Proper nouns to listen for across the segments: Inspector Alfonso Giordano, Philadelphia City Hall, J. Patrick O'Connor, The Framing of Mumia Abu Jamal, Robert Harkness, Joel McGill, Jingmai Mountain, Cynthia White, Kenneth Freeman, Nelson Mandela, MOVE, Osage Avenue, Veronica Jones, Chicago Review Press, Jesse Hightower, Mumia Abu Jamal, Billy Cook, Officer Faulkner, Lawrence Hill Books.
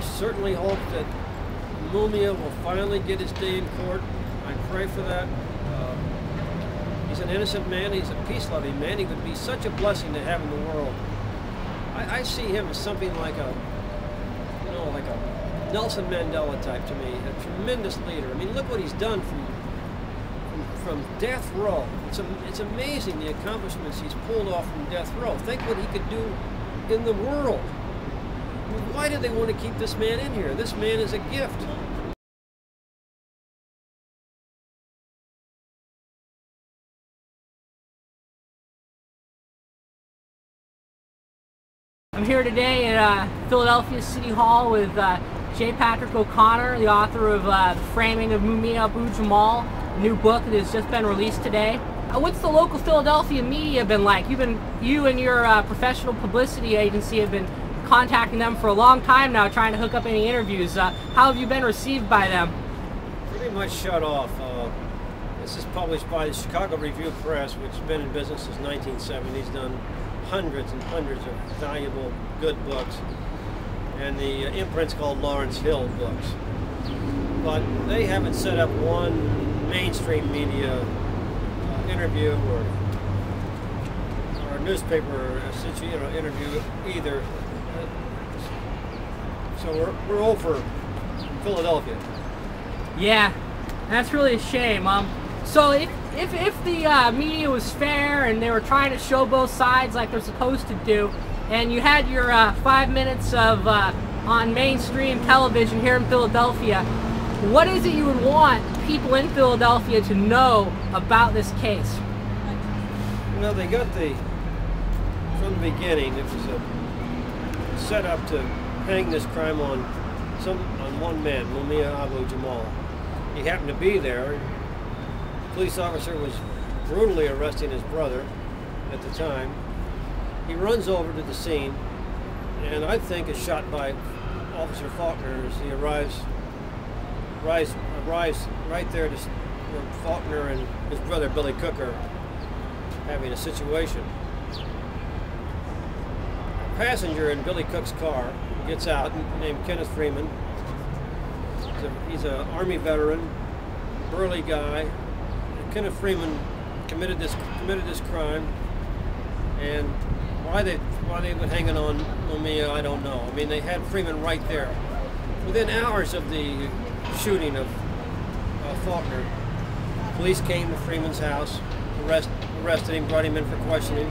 I certainly hope that Mumia will finally get his day in court. I pray for that. He's an innocent man. He's a peace-loving man. He would be such a blessing to have in the world. I see him as something like a, you know, like a Nelson Mandela type to me, a tremendous leader. I mean, look what he's done from death row. It's amazing the accomplishments he's pulled off from death row. Think what he could do in the world. I mean, why do they want to keep this man in here? This man is a gift. I'm here today at Philadelphia City Hall with J. Patrick O'Connor, the author of The Framing of Mumia Abu Jamal, a new book that has just been released today. What's the local Philadelphia media been like? You and your professional publicity agency have been contacting them for a long time now, trying to hook up any interviews. How have you been received by them? Pretty much shut off. This is published by the Chicago Review Press, which has been in business since 1970s, done hundreds and hundreds of valuable, good books, and the imprint's called Lawrence Hill Books. But they haven't set up one mainstream media interview or newspaper interview either. So we're over Philadelphia. Yeah, that's really a shame. So if the media was fair and they were trying to show both sides like they're supposed to do, and you had your 5 minutes of on mainstream television here in Philadelphia, what is it you would want people in Philadelphia to know about this case? Well, they got from the beginning, it was a set up to hang this crime on one man, Mumia Abu Jamal. He happened to be there. Police officer was brutally arresting his brother at the time. He runs over to the scene and I think is shot by Officer Faulkner as he arrives right there to where Faulkner and his brother Billy Cook are having a situation. A passenger in Billy Cook's car gets out, named Kenneth Freeman. He's an Army veteran, burly guy. Kenneth Freeman committed this crime, and why they were hanging on Mumia, I don't know. I mean, they had Freeman right there. Within hours of the shooting of Faulkner, police came to Freeman's house, arrested him, brought him in for questioning.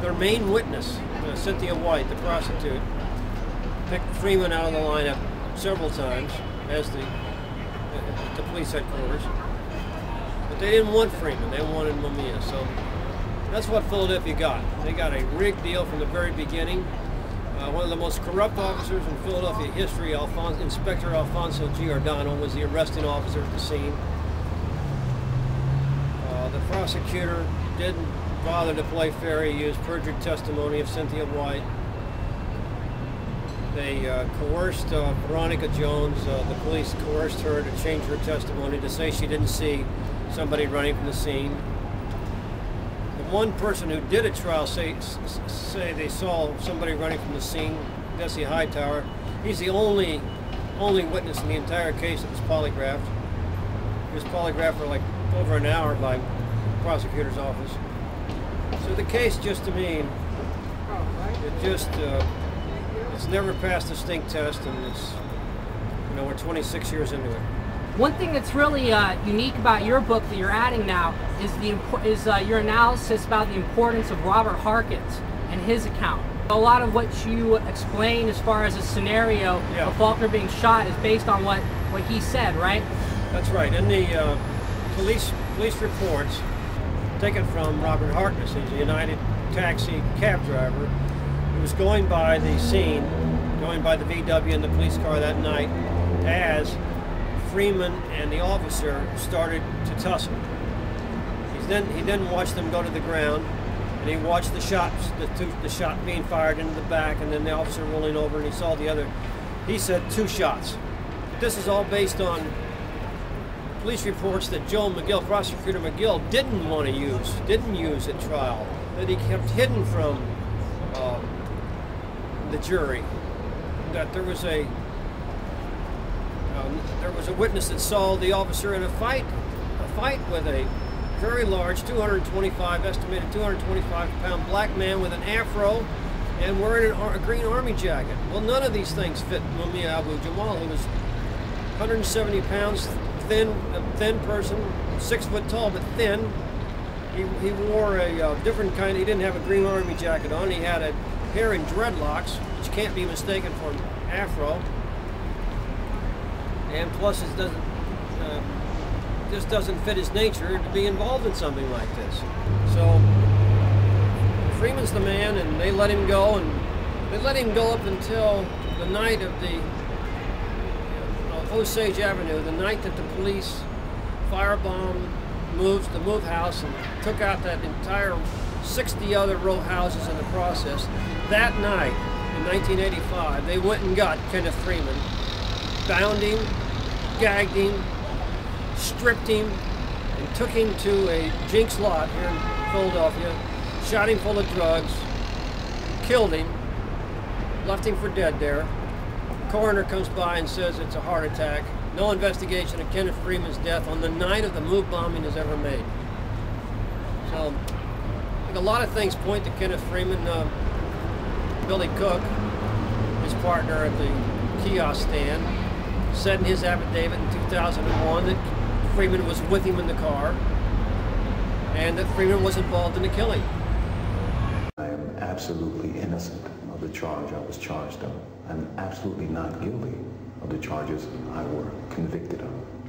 Their main witness, Cynthia White, the prostitute, picked Freeman out of the lineup several times as the police headquarters. They didn't want Freeman, they wanted Mumia, so that's what Philadelphia got. They got a rigged deal from the very beginning. One of the most corrupt officers in Philadelphia history, Inspector Alfonso Giordano, was the arresting officer at the scene. The prosecutor didn't bother to play fair. He used perjured testimony of Cynthia White. They coerced Veronica Jones, the police coerced her to change her testimony to say she didn't see somebody running from the scene. The one person who did at trial say they saw somebody running from the scene, Jesse Hightower. He's the only witness in the entire case that was polygraphed. He was polygraphed for like over an hour by the prosecutor's office. So the case, just to me, it just it's never passed the stink test, and it's, you know, we're 26 years into it. One thing that's really unique about your book that you're adding now is your analysis about the importance of Robert Harkness and his account. A lot of what you explain as far as a scenario of Faulkner being shot is based on what he said, right? That's right. In the police reports taken from Robert Harkness, he's a United taxi cab driver who was going by the scene, going by the VW in the police car that night as Freeman and the officer started to tussle. He then watched them go to the ground, and he watched the shots, the shot being fired into the back, and then the officer rolling over, and he saw the other. He said 2 shots. This is all based on police reports that Joel McGill, Prosecutor McGill, didn't want to use, at trial, that he kept hidden from the jury, that there was a There was a witness that saw the officer in a fight with a very large, estimated 225-pound black man with an afro and wearing a green army jacket. Well, none of these things fit Mumia Abu Jamal. He was 170 pounds, thin person, 6 foot tall, but thin. He wore a different kind. He didn't have a green army jacket on. He had a hair in dreadlocks, which can't be mistaken for an afro. And plus, it doesn't just doesn't fit his nature to be involved in something like this. So Freeman's the man, and they let him go, and they let him go up until the night of the Osage Avenue, the night that the police firebombed the MOVE house and took out that entire 60 other row houses in the process. That night in 1985, they went and got Kenneth Freeman, bound him, gagged him, stripped him, and took him to a Jinx lot here in Philadelphia, shot him full of drugs, killed him, left him for dead there. The coroner comes by and says it's a heart attack. No investigation of Kenneth Freeman's death on the night of the MOVE bombing is ever made. So, I think a lot of things point to Kenneth Freeman. Billy Cook, his partner at the kiosk stand, said in his affidavit in 2001 that Freeman was with him in the car and that Freeman was involved in the killing. I am absolutely innocent of the charge I was charged on. I'm absolutely not guilty of the charges I were convicted of.